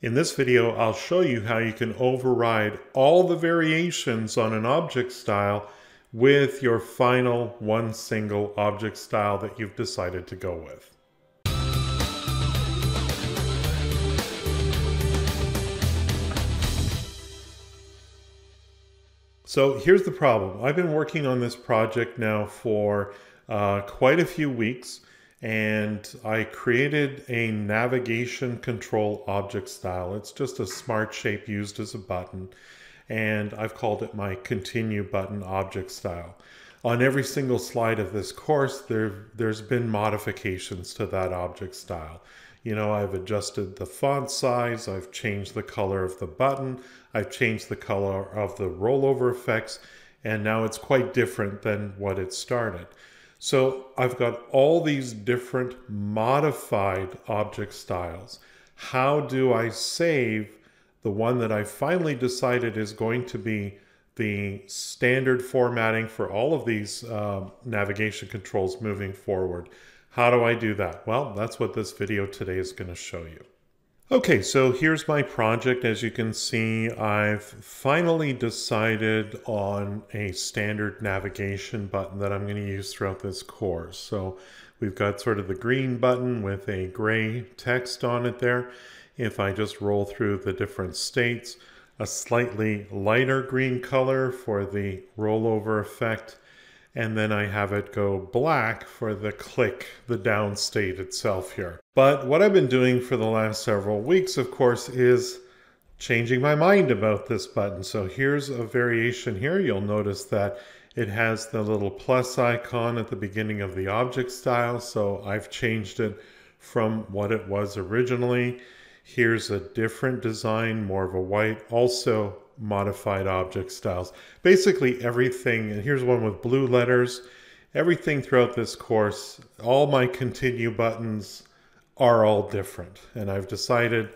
In this video, I'll show you how you can override all the variations on an object style with your final one single object style that you've decided to go with. So here's the problem. I've been working on this project now for quite a few weeks, and I created a navigation control object style. It's just a smart shape used as a button, and I've called it my continue button object style. On every single slide of this course, there's been modifications to that object style. You know, I've adjusted the font size, I've changed the color of the button, I've changed the color of the rollover effects, and now it's quite different than what it started. So I've got all these different modified object styles. How do I save the one that I finally decided is going to be the standard formatting for all of these navigation controls moving forward? How do I do that? Well, that's what this video today is going to show you. Okay, so here's my project. As you can see, I've finally decided on a standard navigation button that I'm going to use throughout this course. So we've got sort of the green button with a gray text on it there. If I just roll through the different states, a slightly lighter green color for the rollover effect, and then I have it go black for the click, the down state itself here. But what I've been doing for the last several weeks, of course, is changing my mind about this button. So here's a variation here. You'll notice that it has the little plus icon at the beginning of the object style. So I've changed it from what it was originally. Here's a different design, more of a white, also modified object styles. Basically everything, and here's one with blue letters, everything throughout this course, all my continue buttons are all different. And I've decided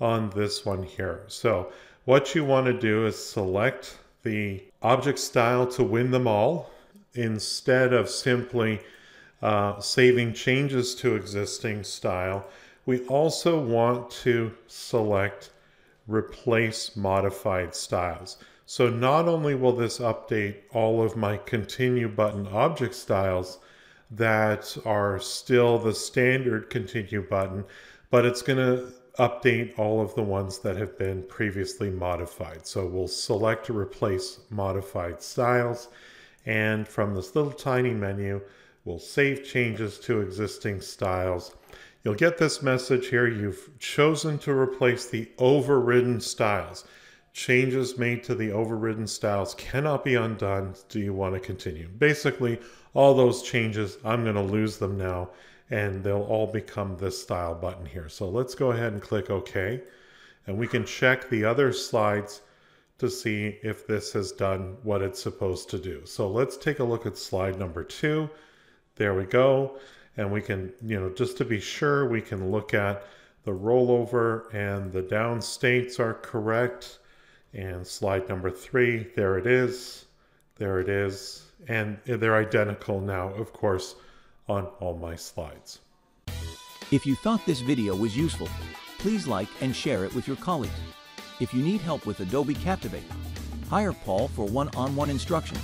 on this one here. So what you want to do is select the object style to win them all instead of simply saving changes to existing style. We also want to select replace modified styles. So not only will this update all of my continue button object styles that are still the standard continue button, but it's going to update all of the ones that have been previously modified. So we'll select replace modified styles, and from this little tiny menu, we'll save changes to existing styles. You'll get this message here. You've chosen to replace the overridden styles. Changes made to the overridden styles cannot be undone. Do you want to continue? Basically, all those changes, I'm going to lose them now, and they'll all become this style button here. So let's go ahead and click OK, and we can check the other slides to see if this has done what it's supposed to do. So let's take a look at slide number 2. There we go. And we can, you know, just to be sure, we can look at the rollover and the down states are correct. And slide number 3, there it is. There it is. And they're identical now, of course, on all my slides. If you thought this video was useful, please like and share it with your colleagues. If you need help with Adobe Captivate, hire Paul for one-on-one instruction.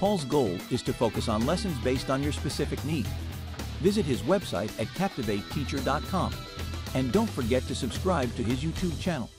Paul's goal is to focus on lessons based on your specific needs. Visit his website at CaptivateTeacher.com. And don't forget to subscribe to his YouTube channel.